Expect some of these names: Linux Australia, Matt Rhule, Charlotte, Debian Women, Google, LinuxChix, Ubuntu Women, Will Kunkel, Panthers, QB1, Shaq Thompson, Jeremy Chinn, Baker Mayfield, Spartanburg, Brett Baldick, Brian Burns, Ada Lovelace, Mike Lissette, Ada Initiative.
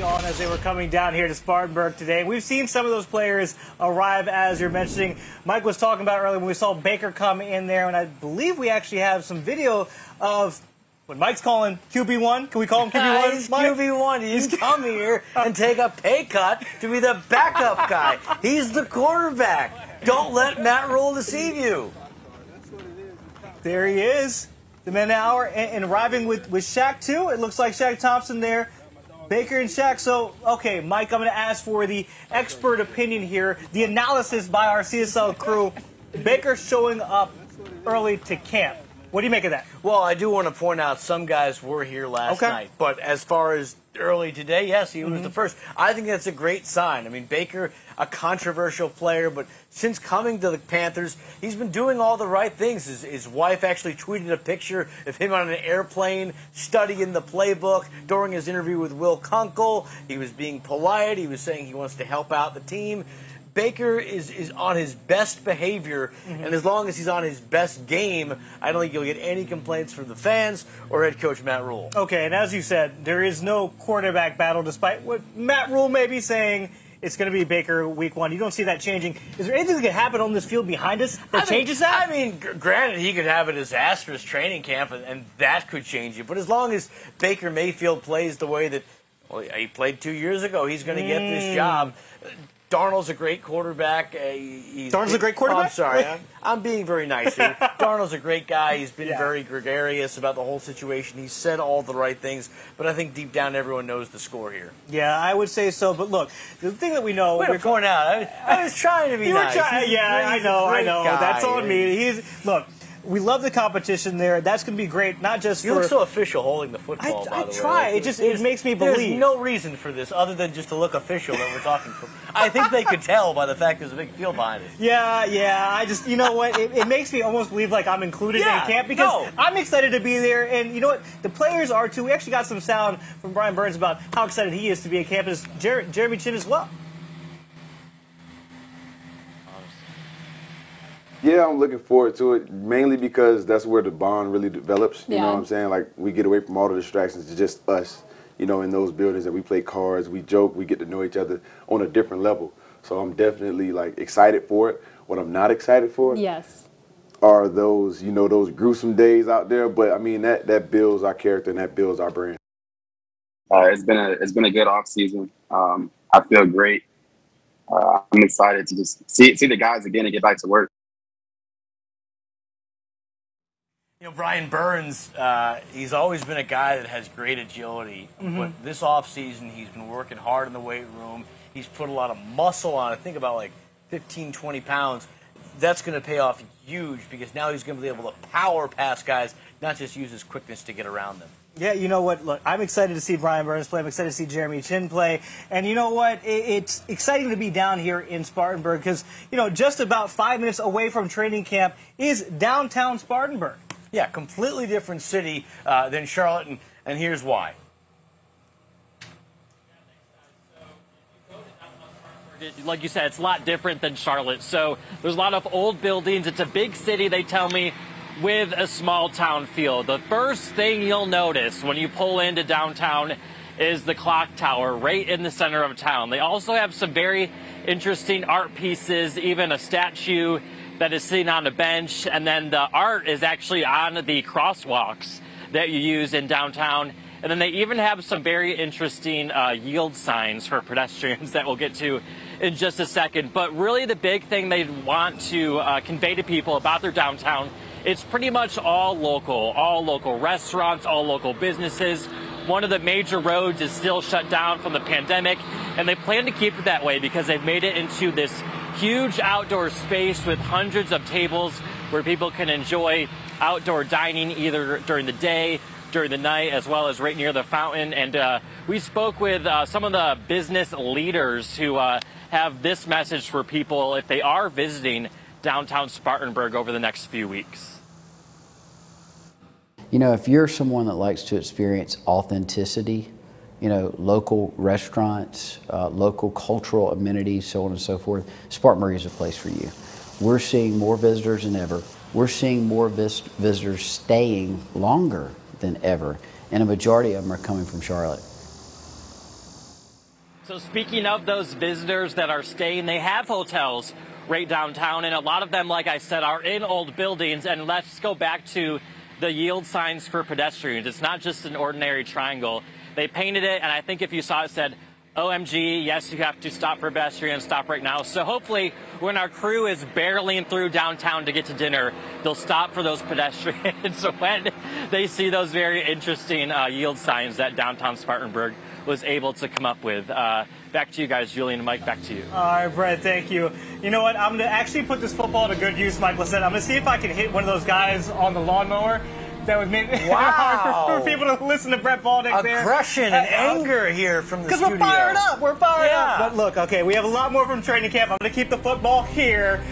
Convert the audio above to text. on as they were coming down here to Spartanburg today. We've seen some of those players arrive, as you're mentioning. Mike was talking about earlier when we saw Baker come in there, and I believe we actually have some video of what Mike's calling QB1. Can we call him QB1? He's QB1. He's come here and take a pay cut to be the backup guy. He's the quarterback. Don't let Matt Rhule deceive you. There he is. The men hour and arriving with Shaq, too. It looks like Shaq Thompson there. Baker and Shaq. So, okay, Mike, I'm going to ask for the expert opinion here, the analysis by our CSL crew. Baker showing up early to camp. What do you make of that? Well, I do want to point out some guys were here last night. But as far as early today, yes, he was the first. I think that's a great sign. I mean, Baker, a controversial player, but since coming to the Panthers, he's been doing all the right things. His wife actually tweeted a picture of him on an airplane studying the playbook during his interview with Will Kunkel. He was being polite. He was saying he wants to help out the team. Baker is on his best behavior, and as long as he's on his best game, I don't think you'll get any complaints from the fans or head coach Matt Rhule. Okay, and as you said, there is no quarterback battle despite what Matt Rhule may be saying. It's going to be Baker week one. You don't see that changing. Is there anything that could happen on this field behind us that changes that? I mean, granted, he could have a disastrous training camp, and that could change it. But as long as Baker Mayfield plays the way that he played 2 years ago, he's going to get this job. Darnold's a great quarterback. Darnold's a great quarterback? I'm sorry. I'm being very nice here. Darnold's a great guy. He's been very gregarious about the whole situation. He's said all the right things. But I think deep down everyone knows the score here. Yeah, I would say so. But look, the thing that we know... Wait, we're going out. I was trying to be nice. I know. That's on me. Look, we love the competition there. That's going to be great, not just you for... You look so official holding the football, by the way. I try. It just makes me believe. There's no reason for this other than just to look official that we're talking from. I think they could tell by the fact there's a big field behind us. Yeah. I just, you know what? It makes me almost believe like I'm included in camp because I'm excited to be there. And you know what? The players are, too. We actually got some sound from Brian Burns about how excited he is to be at camp. Jeremy Chinn as well. Yeah, I'm looking forward to it, mainly because that's where the bond really develops, you know what I'm saying? Like, we get away from all the distractions to just us, you know, in those buildings, and we play cards, we joke, we get to know each other on a different level. So I'm definitely, like, excited for it. What I'm not excited for are those, you know, those gruesome days out there. But, I mean, that builds our character and that builds our brand. It's been a good offseason. I feel great. I'm excited to just see the guys again and get back to work. You know, Brian Burns, he's always been a guy that has great agility. But this offseason, he's been working hard in the weight room. He's put a lot of muscle on. I think about like 15, 20 pounds. That's going to pay off huge because now he's going to be able to power pass guys, not just use his quickness to get around them. Yeah, you know what? Look, I'm excited to see Brian Burns play. I'm excited to see Jeremy Chinn play. And you know what? It's exciting to be down here in Spartanburg because, you know, just about 5 minutes away from training camp is downtown Spartanburg. Yeah, completely different city than Charlotte, and here's why. Like you said, it's a lot different than Charlotte. So there's a lot of old buildings. It's a big city, they tell me, with a small town feel. The first thing you'll notice when you pull into downtown is the clock tower right in the center of town. They also have some very interesting art pieces, even a statue that is sitting on a bench, and then the art is actually on the crosswalks that you use in downtown. And then they even have some very interesting yield signs for pedestrians that we'll get to in just a second. But really the big thing they want to convey to people about their downtown, it's pretty much all local restaurants, all local businesses. One of the major roads is still shut down from the pandemic, and they plan to keep it that way because they've made it into this huge outdoor space with hundreds of tables where people can enjoy outdoor dining either during the day, during the night, as well as right near the fountain. And we spoke with some of the business leaders who have this message for people if they are visiting downtown Spartanburg over the next few weeks. You know, if you're someone that likes to experience authenticity, you know, local restaurants, local cultural amenities, so on and so forth, Spartanburg is a place for you. We're seeing more visitors than ever. We're seeing more visitors staying longer than ever, and a majority of them are coming from Charlotte. So speaking of those visitors that are staying, they have hotels right downtown, and a lot of them, like I said, are in old buildings. And let's go back to the yield signs for pedestrians. It's not just an ordinary triangle. They painted it, and I think if you saw it said, OMG, yes, you have to stop for pedestrians, stop right now. So hopefully when our crew is barreling through downtown to get to dinner, they'll stop for those pedestrians. So when they see those very interesting yield signs that downtown Spartanburg was able to come up with. Back to you guys, Julian and Mike, back to you. All right, Brett, thank you. You know what, I'm going to actually put this football to good use, Mike Lissette. I'm going to see if I can hit one of those guys on the lawnmower. That would make it hard for people to listen to Brett Baldick. Aggression and anger here from the studio. Because we're fired up. But look, okay, we have a lot more from training camp. I'm going to keep the football here.